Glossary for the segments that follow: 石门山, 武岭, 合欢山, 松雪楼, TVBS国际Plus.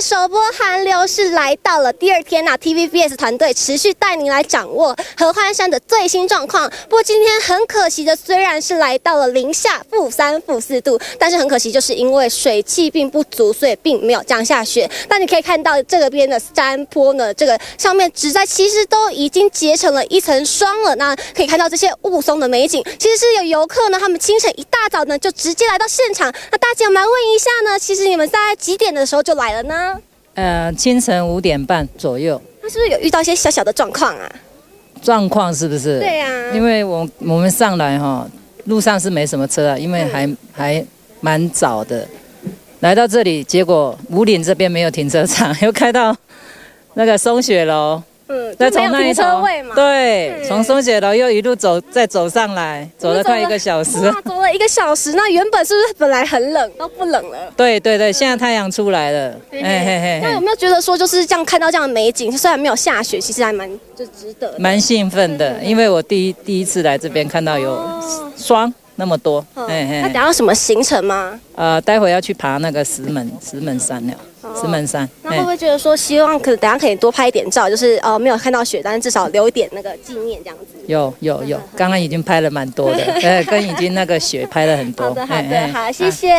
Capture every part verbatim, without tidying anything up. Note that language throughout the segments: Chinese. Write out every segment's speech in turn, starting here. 天首播寒流是来到了第二天呐、啊、，T V B S 团队持续带您来掌握合欢山的最新状况。不过今天很可惜的，虽然是来到了零下负三、负四度，但是很可惜，就是因为水汽并不足，所以并没有降下雪。但你可以看到这边的山坡呢，这个上面植栽其实都已经结成了一层霜了。那可以看到这些雾凇的美景，其实是有游客呢，他们清晨一大早呢就直接来到现场。那大姐，我们来问一下呢，其实你们在几点的时候就来了呢？ 呃，清晨五点半左右，那是不是有遇到一些小小的状况啊？状况是不是？对呀、啊，因为我我们上来哈，路上是没什么车啊，因为还、嗯、还蛮早的，来到这里，结果武岭这边没有停车场，又开到那个松雪楼，嗯，再从那一头，对，从松雪楼又一路走，再走上来，走了快一个小时，哇，走了一个小时，那原本是不是本来很冷，都不冷了？对对对，现在太阳出来了，嘿嘿嘿。那有没有觉得说就是这样看到这样的美景，虽然没有下雪，其实还蛮就值得，蛮兴奋的，因为我第一第一次来这边看到有霜那么多，哎哎。那等下什么行程吗？呃，待会要去爬那个石门石门山了。 石门山，那会不会觉得说，希望可等下可以多拍一点照，就是呃没有看到雪，但是至少留一点那个纪念这样子。有有有，刚刚已经拍了蛮多的，呃，跟已经那个雪拍了很多。好的好的好，谢谢。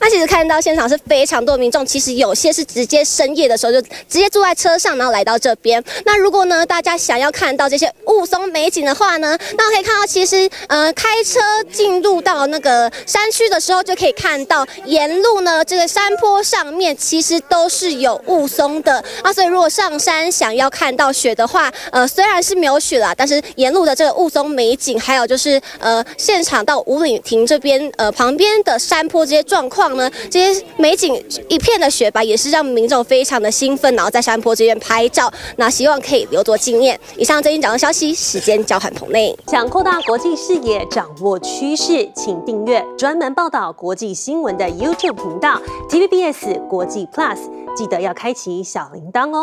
那其实看到现场是非常多民众，其实有些是直接深夜的时候就直接坐在车上，然后来到这边。那如果呢大家想要看到这些雾凇美景的话呢，那可以看到其实呃开车进入到那个山区的时候，就可以看到沿路呢这个山坡上面。 其实都是有雾凇的啊，所以如果上山想要看到雪的话，呃，虽然是没有雪啦，但是沿路的这个雾凇美景，还有就是呃，现场到武岭亭这边，呃，旁边的山坡这些状况呢，这些美景一片的雪白，也是让民众非常的兴奋，然后在山坡这边拍照，那希望可以留作纪念。以上最新掌握消息，时间交还棚内。想扩大国际视野，掌握趋势，请订阅专门报道国际新闻的 YouTube 频道 T V B S 国际 Plus， 记得要开启小铃铛哦。